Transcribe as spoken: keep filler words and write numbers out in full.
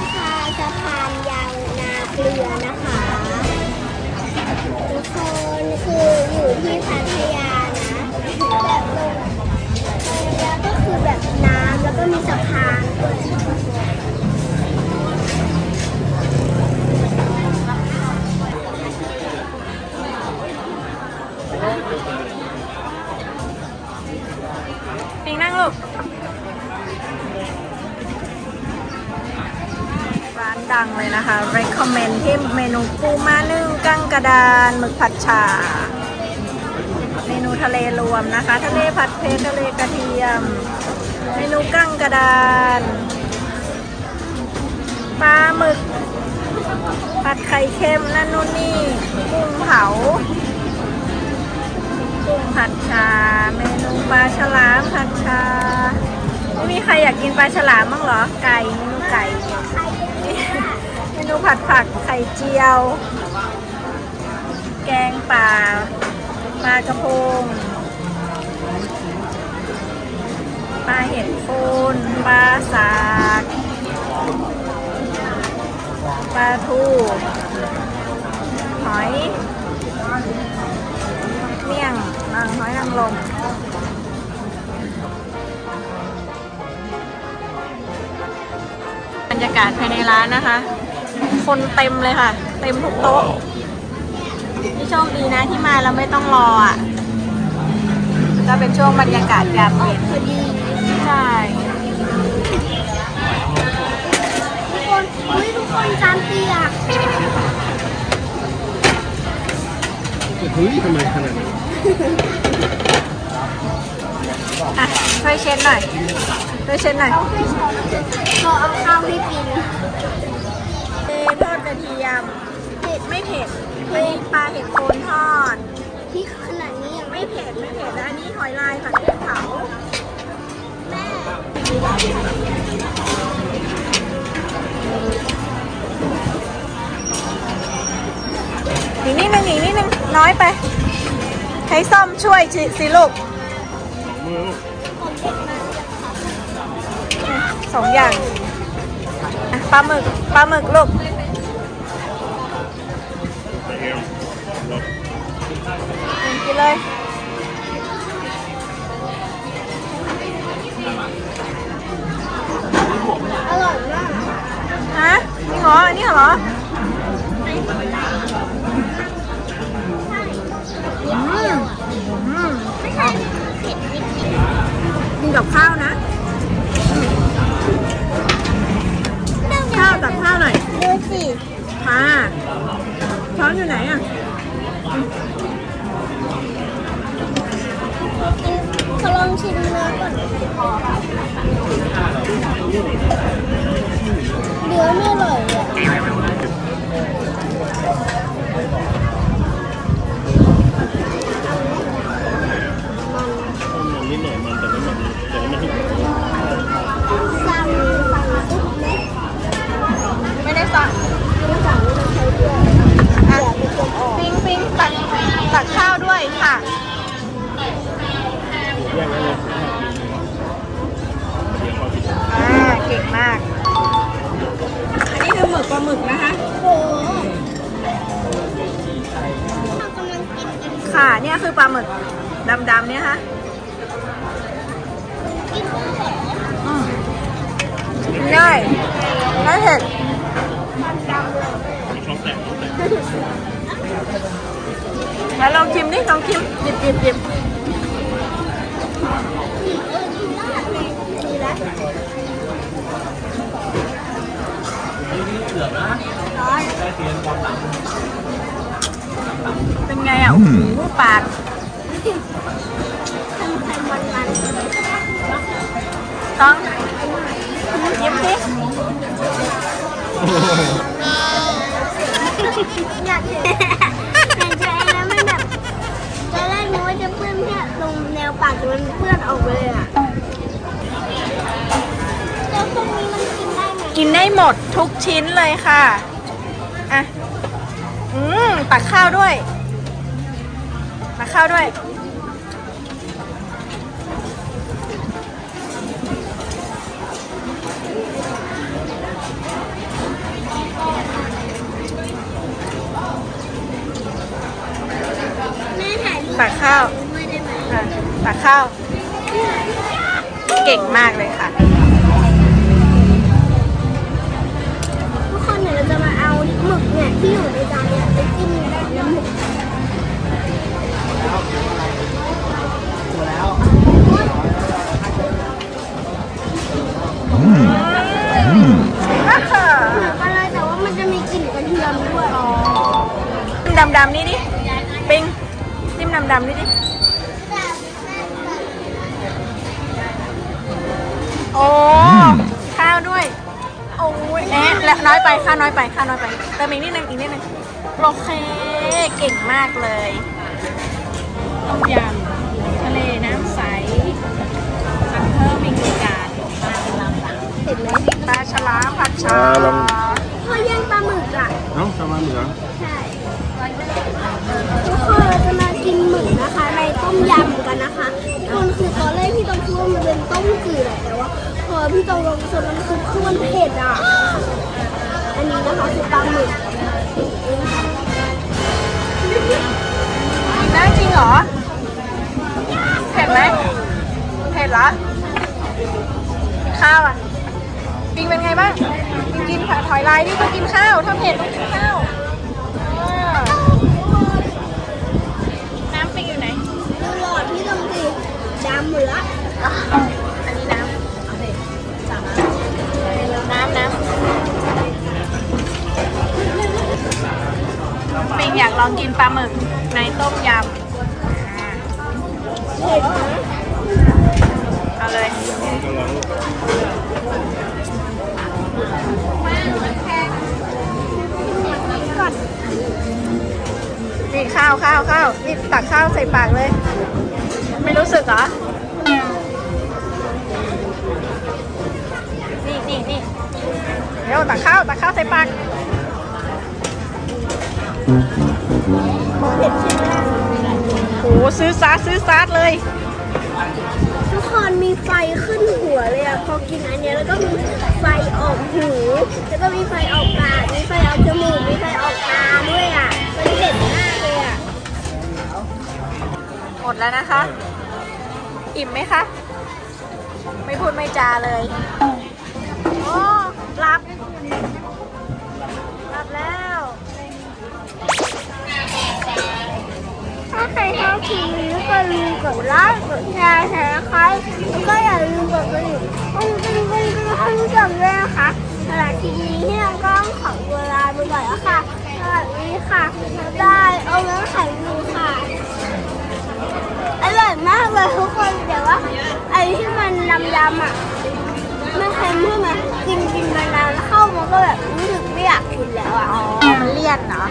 มพาสะพานยางนาเกลือนะคะทุกคนคืออยู่ที่พัทยานะแบบลงแล้วก็คือแบบน้ำแล้วก็มีสะพานปิงนั่งลูกร้านดังเลยนะคะ recommend ที่เมนูปูม้านึ่งกั้งกระดานหมึกผัดฉ่าเมนูทะเลรวมนะคะทะเลผัดเผ็ดทะเลกระเทียมเมนูกั้งกระดานปลาหมึกผัดไข่เค็มนั่นนู่นนี่กุ้งเผากุ้งผัดชาเมนูปลาฉลามผัดชาไม่มีใครอยากกินปลาฉลามบ้างเหรอไก่เมนูไก่เมนูผัดผักไข่เจียวแกงป่าปลากระพงปลาเห็ดปูนปลาสากปลาทูหอยเมี่ยงนางหอยนางรมบรรยากาศภายในร้านนะคะคนเต็มเลยค่ะเต็มทุกโต๊ะที่โชคดีนะที่มาเราไม่ต้องรออ่ะก็เป็นช่วงบรรยากาศยามเย็นคือดีใช่ทุกคนอุ้ยทุกคนจานเปียกเฮ้ยทำไมขนาดนี้อ่ะช่วยเช็ดหน่อยช่วยเช็ดหน่อยเราเอาข้าวให้กินเต้ทอดกระเทียมเผ็ดไม่เผ็ดไม่ปลาเห็ดโคนทอดที่ขนาดนี้ยังไม่เผ็ดไม่เผ็ดแล้วอันนี้หอยลายผัดพริกเผาแม่อีกนิดนึงอีกนิดนึงน้อยไปให้ส้มช่วยสิลูกสองอย่างปลาหมึกปลาหมึกลูกกินเลยอร่อยมากฮะนี่เหรออันนี้เหรอกินกับข้าวนะข้าวกับข้าวหน่อยดูสิค่ะช้อนอยู่ไหนอ่ะขอลองชิมเนื้อก่อนเนื้อไม่อร่อยอ่ะไม่ได้สั่งอ่ะปิ้งปิ้งตักตักข้าวด้วยค่ะอ่าเก่งมากอันนี้คือหมึกปลาหมึกนะคะค่ะเนี่ยคือปลาหมึกดำๆเนี่ยค่ะได้ได้เห็ดแล้วลองชิมดิลองชิมจิบจิบจิบเป็นไงอ่ะอู้ปากต้องยิ้มสิอยากเห็นใจแล้วไม่แบบตอนแรกนึกว่าจะเปื้อนแค่ตรงแนวปากมันเปื้อนออกไปเลยอ่ะแล้วตรงนี้มันกินได้ไหมกินได้หมดทุกชิ้นเลยค่ะอ่ะอืมตักข้าวด้วยตักข้าวด้วย ข้าวเก่งมากเลยค่ะทุกคนเนี่ยเราจะมาเอาหมึกเนี่ยที่อยู่ในจานเนี่ยไปจิ้มน้ำหมึกดำๆนี่ดิปิงจิ้มดำๆนี่ดิโอ้ข้าวด้วยโอ้ยแอะและน้อยไปข้าวน้อยไปข้าวน้อยไปเติมอีกนิดนึงอีกนิดนึงโอเคเก่งมากเลยต้มยำทะเลน้ำใสสั่งเพิ่มอีกหนึ่งจานปลาฉลามเห็นไหมปลาฉลามผัดชาพ่อยังปลาหมึกอ่ะเอ้าปลาหมึกเหรอใช่ทุกคนจะมากินหมึกนะคะในต้มยำกันนะคะคนคือตอนแรกพี่ต้องคิดว่ามันเป็นต้มจืดแต่ว่าพอพี่ต้องลองชิมมันคือคือมันเผ็ดอ่ะอันนี้นะคะคือปลาหมึกได้จริงเหรอเผ็ดไหมเผ็ดเหรอข้าวอ่ะปิงเป็นไงบ้างปิงกินผัดถอยลายนี่ต้องกินข้าวถ้าเผ็ดต้องกินข้าวอันนี้น้ำเอาเลยสามารถน้ำน้ำเป็นอยากลองกินปลาหมึกในต้มยำเอาเลยนี่ข้าวข้าวข้าวนี่ตักข้าวใส่ปากเลยไม่รู้สึกเหรอนี่นี่เดี๋ยวตักข้าวตักข้าวใส่ปากโอ้โหซื้อซาซื้อซาเลยทุกคนมีไฟขึ้นหัวเลยอะพอกินอันนี้แล้วก็มีไฟออกหูแล้วก็มีไฟออกปากมีไฟออกจมูกมีไฟออกตาด้วยอะมันเด็ดมากเลยอะหมดแล้วนะคะอิ่มไหมคะไม่พูดไม่จาเลยหลับหลับแล้วถ้าใครชอบคลิปนี้ก็ลืมกดไลค์กดแชร์แชร์นะคะแล้วก็อย่าลืมกดกระดิ่งกดกระดิ่งกดกระดิ่งให้รู้จักด้วยนะคะสำหรับคลิปนี้ที่เราก็ขอตัวลาไปก่อนแล้วค่ะสวัสดีค่ะได้เอาเนื้อไข่ดูค่ะอร่อยมากเลยทุกคนแต่ว่าไอ้ที่มันยำยำอ่ะไม่เค็มใช่ไหมกินกินมานานแล้วเข้ามันก็แบบรู้สึกไม่อยากกินแล้วอ่ะอ๋อมันเลี่ยนเนาะ